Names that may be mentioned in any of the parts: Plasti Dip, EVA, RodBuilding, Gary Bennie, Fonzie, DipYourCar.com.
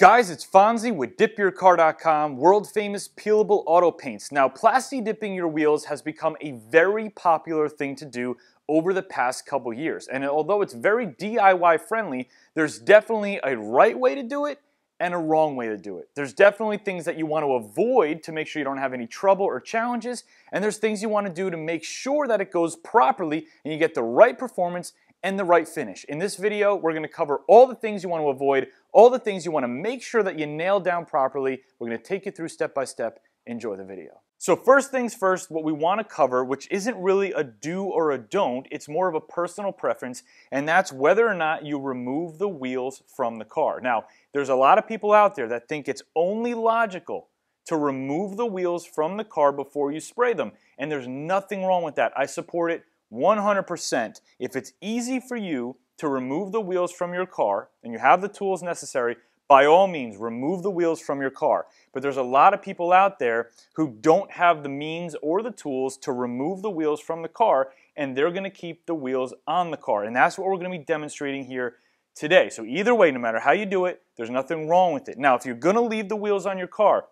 Guys, it's Fonzie with DipYourCar.com, world-famous peelable auto paints. Now, Plasti Dipping your wheels has become a very popular thing to do over the past couple years. And although it's very DIY friendly, there's definitely a right way to do it and a wrong way to do it. There's definitely things that you want to avoid to make sure you don't have any trouble or challenges, and there's things you want to do to make sure that it goes properly and you get the right performance and the right finish. In this video, we're gonna cover all the things you wanna avoid, all the things you wanna make sure that you nail down properly. We're gonna take you through step by step. Enjoy the video. So first things first, what we wanna cover, which isn't really a do or a don't, it's more of a personal preference, and that's whether or not you remove the wheels from the car. Now, there's a lot of people out there that think it's only logical to remove the wheels from the car before you spray them, and there's nothing wrong with that. I support it 100%. If it's easy for you to remove the wheels from your car and you have the tools necessary, by all means, remove the wheels from your car. But there's a lot of people out there who don't have the means or the tools to remove the wheels from the car, and they're going to keep the wheels on the car. And that's what we're going to be demonstrating here today. So either way, no matter how you do it, there's nothing wrong with it. Now, if you're going to leave the wheels on your car,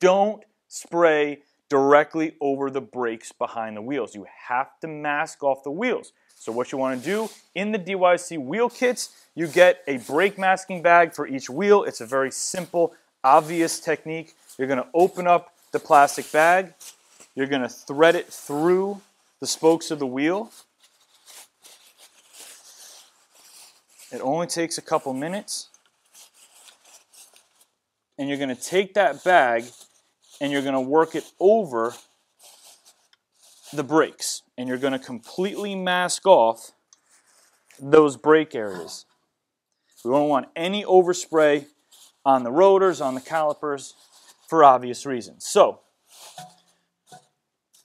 don't spray directly over the brakes behind the wheels. You have to mask off the wheels. So what you want to do, in the DYC wheel kits, you get a brake masking bag for each wheel. It's a very simple, obvious technique. You're going to open up the plastic bag. You're going to thread it through the spokes of the wheel. It only takes a couple minutes. And you're going to take that bag and you're going to work it over the brakes, and you're going to completely mask off those brake areas. We don't want any overspray on the rotors, on the calipers, for obvious reasons. So,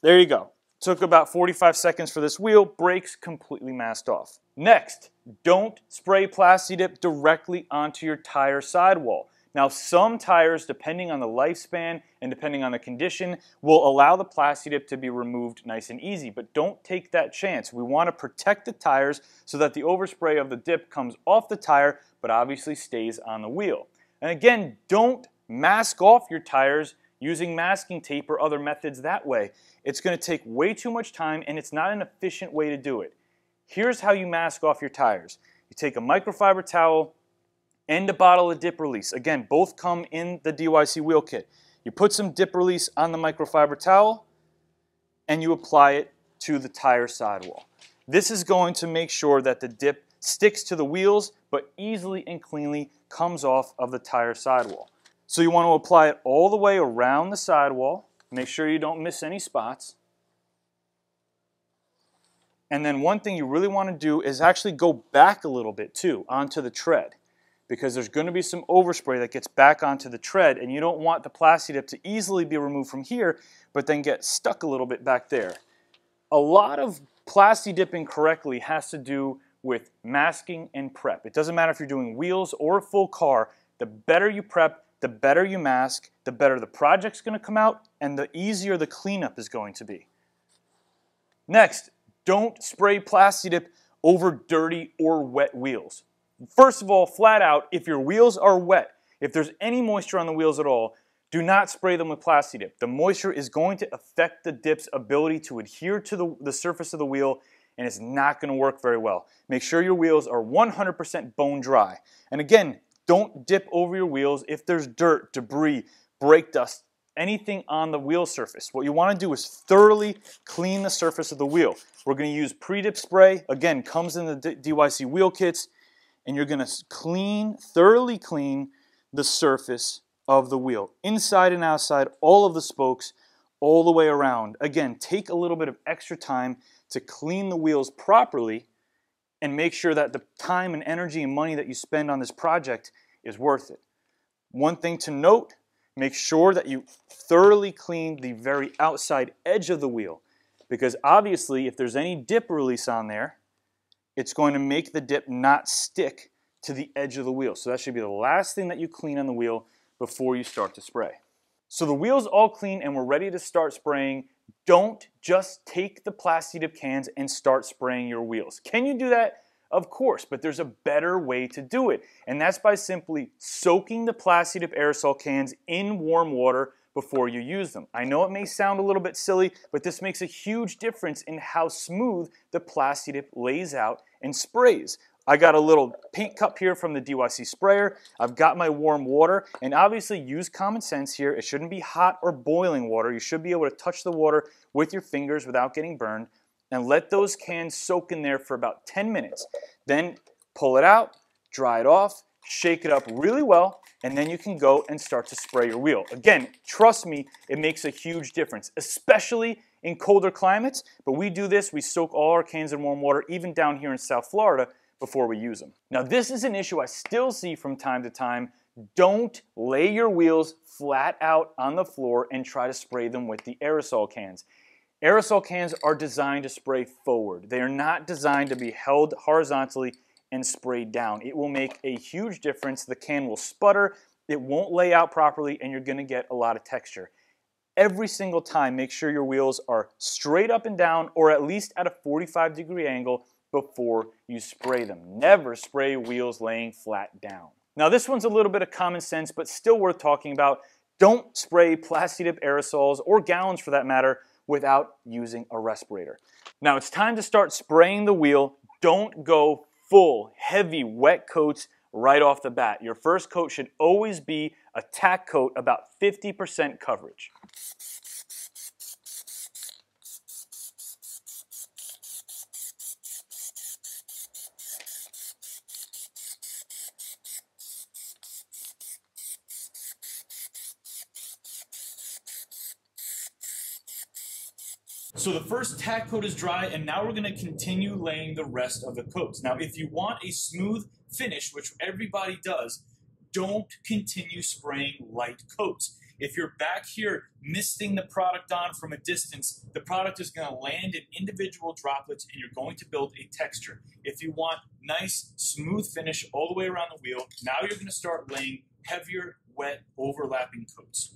there you go. Took about 45 seconds for this wheel, brakes completely masked off. Next, don't spray Plasti Dip directly onto your tire sidewall. Now, some tires, depending on the lifespan and depending on the condition, will allow the Plasti Dip to be removed nice and easy, but don't take that chance. We want to protect the tires so that the overspray of the dip comes off the tire, but obviously stays on the wheel. And again, don't mask off your tires using masking tape or other methods that way. It's going to take way too much time, and it's not an efficient way to do it. Here's how you mask off your tires. You take a microfiber towel and a bottle of dip release. Again, both come in the DYC wheel kit. You put some dip release on the microfiber towel and you apply it to the tire sidewall. This is going to make sure that the dip sticks to the wheels but easily and cleanly comes off of the tire sidewall. So you want to apply it all the way around the sidewall. Make sure you don't miss any spots. And then one thing you really want to do is actually go back a little bit too onto the tread, because there's going to be some overspray that gets back onto the tread, and you don't want the Plasti Dip to easily be removed from here but then get stuck a little bit back there. A lot of Plasti Dipping correctly has to do with masking and prep. It doesn't matter if you're doing wheels or a full car. The better you prep, the better you mask, the better the project's going to come out, and the easier the cleanup is going to be. Next, don't spray Plasti Dip over dirty or wet wheels. First of all, flat out, if your wheels are wet, if there's any moisture on the wheels at all, do not spray them with Plasti Dip. The moisture is going to affect the dip's ability to adhere to the surface of the wheel, and it's not going to work very well. Make sure your wheels are 100% bone dry. And again, don't dip over your wheels if there's dirt, debris, brake dust, anything on the wheel surface. What you want to do is thoroughly clean the surface of the wheel. We're going to use pre-dip spray. Again, comes in the DYC wheel kits. And you're going to clean, thoroughly clean the surface of the wheel, inside and outside, all of the spokes, all the way around. Again, take a little bit of extra time to clean the wheels properly and make sure that the time and energy and money that you spend on this project is worth it. One thing to note, make sure that you thoroughly clean the very outside edge of the wheel, because obviously if there's any dip release on there, it's going to make the dip not stick to the edge of the wheel. So that should be the last thing that you clean on the wheel before you start to spray. So the wheel's all clean and we're ready to start spraying. Don't just take the Plasti Dip cans and start spraying your wheels. Can you do that? Of course, but there's a better way to do it, and that's by simply soaking the Plasti Dip aerosol cans in warm water before you use them. I know it may sound a little bit silly, but this makes a huge difference in how smooth the Plasti Dip lays out and sprays. I got a little paint cup here from the DYC sprayer. I've got my warm water, and obviously use common sense here. It shouldn't be hot or boiling water. You should be able to touch the water with your fingers without getting burned, and let those cans soak in there for about 10 minutes. Then pull it out, dry it off, shake it up really well, and then you can go and start to spray your wheel. Again, trust me, it makes a huge difference, especially in colder climates, but we do this, we soak all our cans in warm water, even down here in South Florida, before we use them. Now, this is an issue I still see from time to time. Don't lay your wheels flat out on the floor and try to spray them with the aerosol cans. Aerosol cans are designed to spray forward. They are not designed to be held horizontally and sprayed down. It will make a huge difference. The can will sputter, it won't lay out properly, and you're gonna get a lot of texture. Every single time, make sure your wheels are straight up and down, or at least at a 45-degree angle before you spray them. Never spray wheels laying flat down. Now, this one's a little bit of common sense, but still worth talking about. Don't spray Plasti Dip aerosols, or gallons for that matter, without using a respirator. Now, it's time to start spraying the wheel. Don't go full, heavy, wet coats right off the bat. Your first coat should always be a tack coat, about 50% coverage. So the first tack coat is dry, and now we're going to continue laying the rest of the coats. Now, if you want a smooth finish, which everybody does, don't continue spraying light coats. If you're back here misting the product on from a distance, the product is going to land in individual droplets, and you're going to build a texture. If you want nice, smooth finish all the way around the wheel, now you're going to start laying heavier, wet, overlapping coats.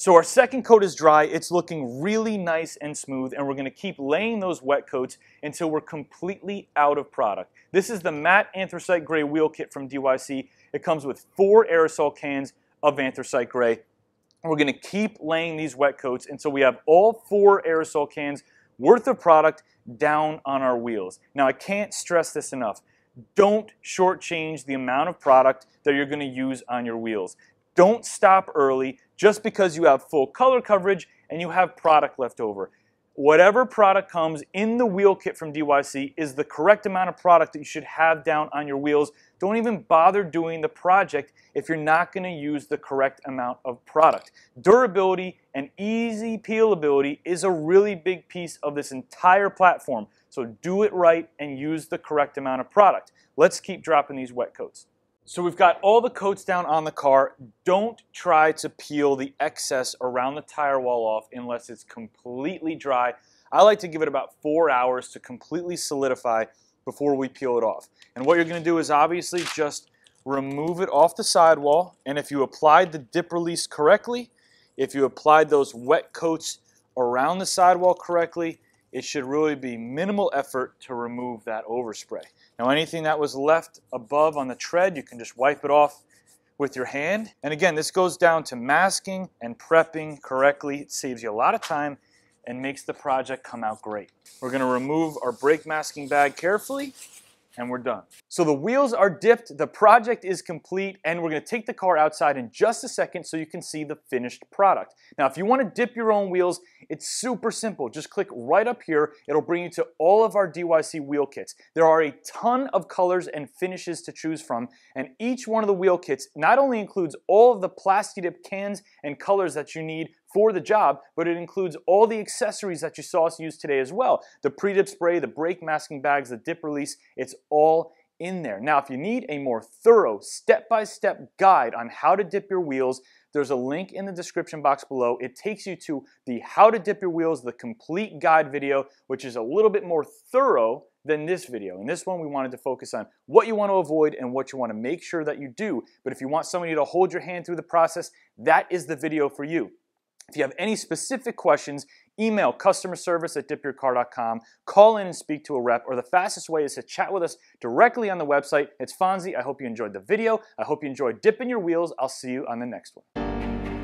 So our second coat is dry, it's looking really nice and smooth, and we're going to keep laying those wet coats until we're completely out of product. This is the matte anthracite gray wheel kit from DYC. It comes with 4 aerosol cans of anthracite gray. We're going to keep laying these wet coats until we have all 4 aerosol cans worth of product down on our wheels. Now, I can't stress this enough. Don't shortchange the amount of product that you're going to use on your wheels. Don't stop early just because you have full color coverage and you have product left over. Whatever product comes in the wheel kit from DYC is the correct amount of product that you should have down on your wheels. Don't even bother doing the project if you're not going to use the correct amount of product. Durability and easy peelability is a really big piece of this entire platform. So do it right and use the correct amount of product. Let's keep dropping these wet coats. So we've got all the coats down on the car. Don't try to peel the excess around the tire wall off unless it's completely dry. I like to give it about 4 hours to completely solidify before we peel it off. And what you're going to do is obviously just remove it off the sidewall. And if you applied the dip release correctly, if you applied those wet coats around the sidewall correctly, it should really be minimal effort to remove that overspray. Now, anything that was left above on the tread, you can just wipe it off with your hand. And again, this goes down to masking and prepping correctly. It saves you a lot of time and makes the project come out great. We're going to remove our brake masking bag carefully, and we're done. So the wheels are dipped, the project is complete, and we're going to take the car outside in just a second so you can see the finished product. Now, if you want to dip your own wheels, it's super simple. Just click right up here. It'll bring you to all of our DYC wheel kits. There are a ton of colors and finishes to choose from, and each one of the wheel kits not only includes all of the Plasti Dip cans and colors that you need for the job, but it includes all the accessories that you saw us use today as well. The pre-dip spray, the brake masking bags, the dip release, it's all in there. Now, if you need a more thorough step-by-step guide on how to dip your wheels, there's a link in the description box below. It takes you to the How to Dip Your Wheels, the complete guide video, which is a little bit more thorough than this video. In this one, we wanted to focus on what you want to avoid and what you want to make sure that you do. But if you want somebody to hold your hand through the process, that is the video for you. If you have any specific questions, email customerservice@dipyourcar.com, call in and speak to a rep, or the fastest way is to chat with us directly on the website. It's Fonzie. I hope you enjoyed the video. I hope you enjoyed dipping your wheels. I'll see you on the next one.